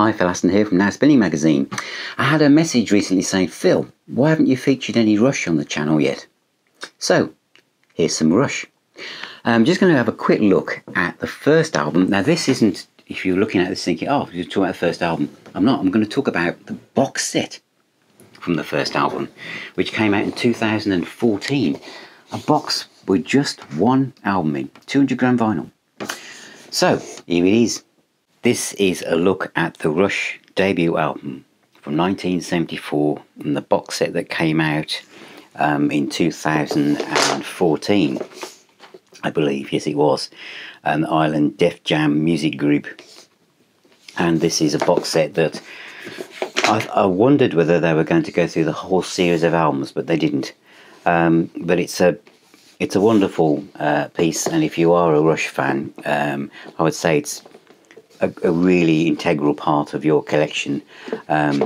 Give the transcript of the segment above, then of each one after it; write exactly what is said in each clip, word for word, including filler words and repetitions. Hi, Phil Aston here from Now Spinning Magazine. I had a message recently saying, Phil, why haven't you featured any Rush on the channel yet? So, here's some Rush. I'm just going to have a quick look at the first album. Now this isn't, if you're looking at this thinking, oh, you're talking about the first album. I'm not, I'm going to talk about the box set from the first album, which came out in two thousand fourteen. A box with just one album in, two hundred gram vinyl. So, here it is. This is a look at the Rush debut album from nineteen seventy-four and the box set that came out um, in two thousand fourteen, I believe, yes it was, um, Island Def Jam Music Group. And this is a box set that I, I wondered whether they were going to go through the whole series of albums, but they didn't. Um, but it's a it's a wonderful uh, piece, and if you are a Rush fan, um, I would say it's A, a really integral part of your collection, um,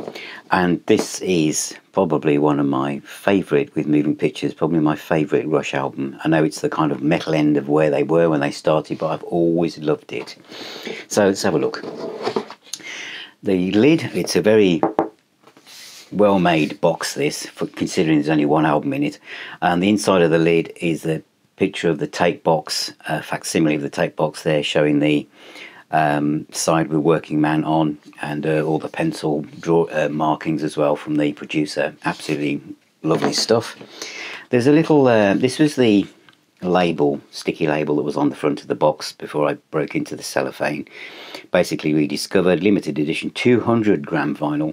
and this is probably one of my favourite with Moving Pictures, probably my favourite Rush album. I know it's the kind of metal end of where they were when they started, but I've always loved it. So let's have a look. The lid, it's a very well made box this, for considering there's only one album in it, and the inside of the lid is the picture of the tape box, uh, facsimile of the tape box there, showing the Um, side with Working Man on, and uh, all the pencil draw uh, markings as well from the producer. Absolutely lovely stuff. There's a little uh, this was the label, sticky label that was on the front of the box before I broke into the cellophane. Basically ReDISCovered, limited edition, two hundred gram vinyl,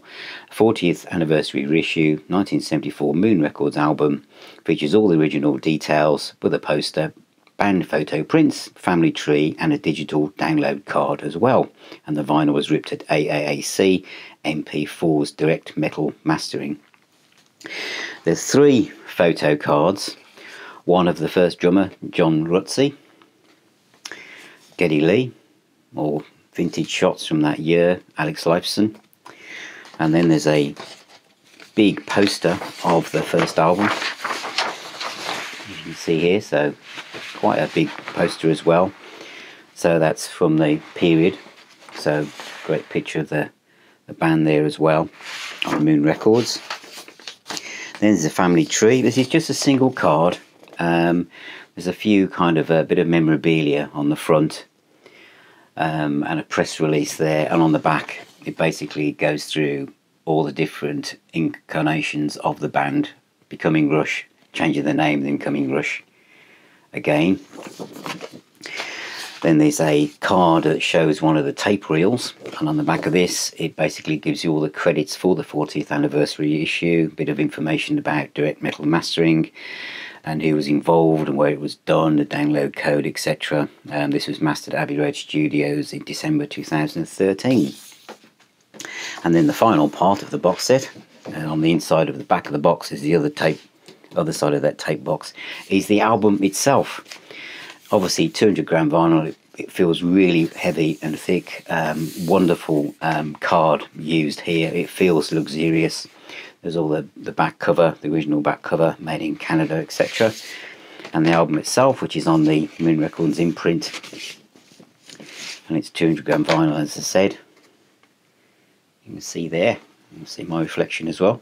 fortieth anniversary reissue, nineteen seventy-four Moon Records album. Features all the original details with a poster, band photo prints, family tree, and a digital download card as well. And the vinyl was ripped at A A A C M P four's direct metal mastering. There's three photo cards. One of the first drummer, John Rutsey, Geddy Lee, or vintage shots from that year, Alex Lifeson. And then there's a big poster of the first album. You can see here, so quite a big poster as well. So that's from the period, so great picture of the, the band there as well on Moon Records. Then there's a family tree. This is just a single card. Um, there's a few kind of a bit of memorabilia on the front, um, and a press release there, and on the back it basically goes through all the different incarnations of the band, becoming Rush, changing the name, then coming Rush again. Then there's a card that shows one of the tape reels, and on the back of this it basically gives you all the credits for the fortieth anniversary issue, a bit of information about direct metal mastering and who was involved and where it was done, the download code, et cetera. Um, this was mastered at Abbey Road Studios in December two thousand thirteen. And then the final part of the box set, and on the inside of the back of the box is the other tape other side of that tape box is the album itself. Obviously two hundred gram vinyl, it feels really heavy and thick. Um, wonderful um, card used here, it feels luxurious. There's all the, the back cover, the original back cover made in Canada, etc. And the album itself, which is on the Moon Records imprint, and it's two hundred gram vinyl, as I said. You can see there, you can see my reflection as well.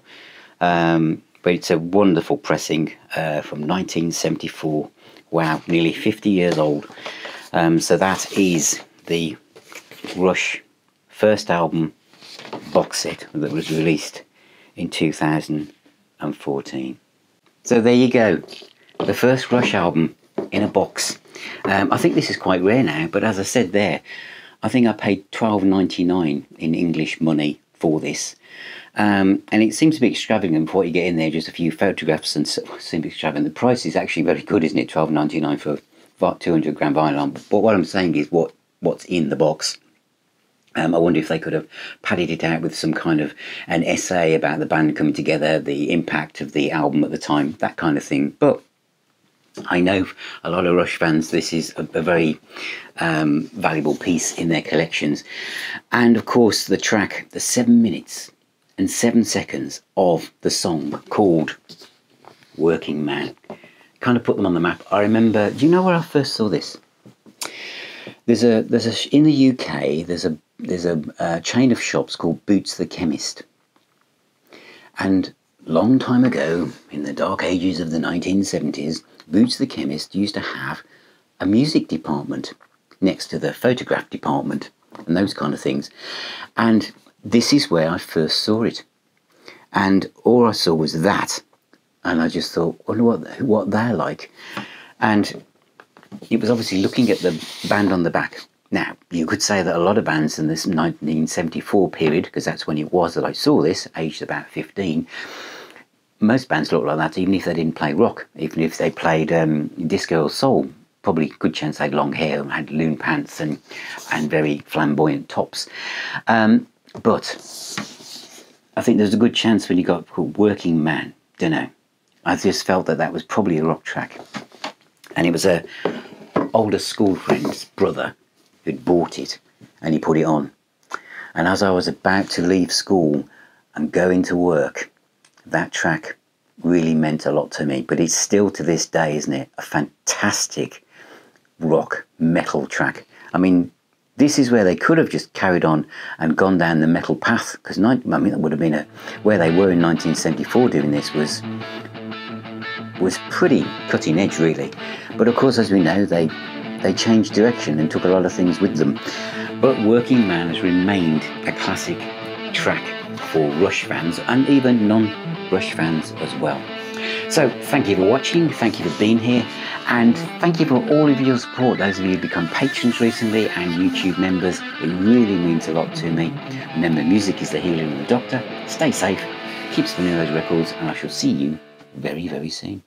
Um, But it's a wonderful pressing uh, from nineteen seventy-four. Wow, nearly fifty years old. Um, so that is the Rush first album box set that was released in two thousand fourteen. So there you go, the first Rush album in a box. Um, I think this is quite rare now, but as I said there, I think I paid twelve ninety-nine in English money for this. Um, and it seems to be extravagant for what you get in there, just a few photographs, and so, seems extravagant. The price is actually very good, isn't it? twelve ninety-nine for two hundred gram vinyl. But what I'm saying is what what's in the box. Um, I wonder if they could have padded it out with some kind of an essay about the band coming together, the impact of the album at the time, that kind of thing. But I know a lot of Rush fans, this is a, a very um, valuable piece in their collections. And of course the track, the seven minutes and seven seconds of the song called Working Man, kind of put them on the map. I remember, do you know where I first saw this? There's a there's a in the U K there's a there's a, a chain of shops called Boots the Chemist, and long time ago in the dark ages of the nineteen seventies, Boots the Chemist used to have a music department next to the photograph department and those kind of things, and this is where I first saw it, and all I saw was that, and I just thought, wonder what what they're like, and it was obviously looking at the band on the back. Now, you could say that a lot of bands in this nineteen seventy-four period, because that's when it was that I saw this, aged about fifteen, most bands looked like that, even if they didn't play rock, even if they played um, disco or soul. Probably good chance they had long hair and had loon pants and, and very flamboyant tops. Um, but I think there's a good chance when you got called Working Man, don't know. I just felt that that was probably a rock track. And it was a older school friend's brother who'd bought it, and he put it on. And as I was about to leave school and go into work, that track really meant a lot to me. But it's still to this day, isn't it, a fantastic rock metal track. I mean, this is where they could have just carried on and gone down the metal path, because I mean, that would have been a where they were in nineteen seventy-four doing this was was pretty cutting edge, really. But of course, as we know, they they changed direction and took a lot of things with them. But Working Man has remained a classic track for Rush fans and even non-Rush fans as well. So thank you for watching, thank you for being here, and thank you for all of your support, those of you who become patrons recently and YouTube members. It really means a lot to me. Remember, music is the healer and the doctor. Stay safe, keep spinning those records, and I shall see you very, very soon.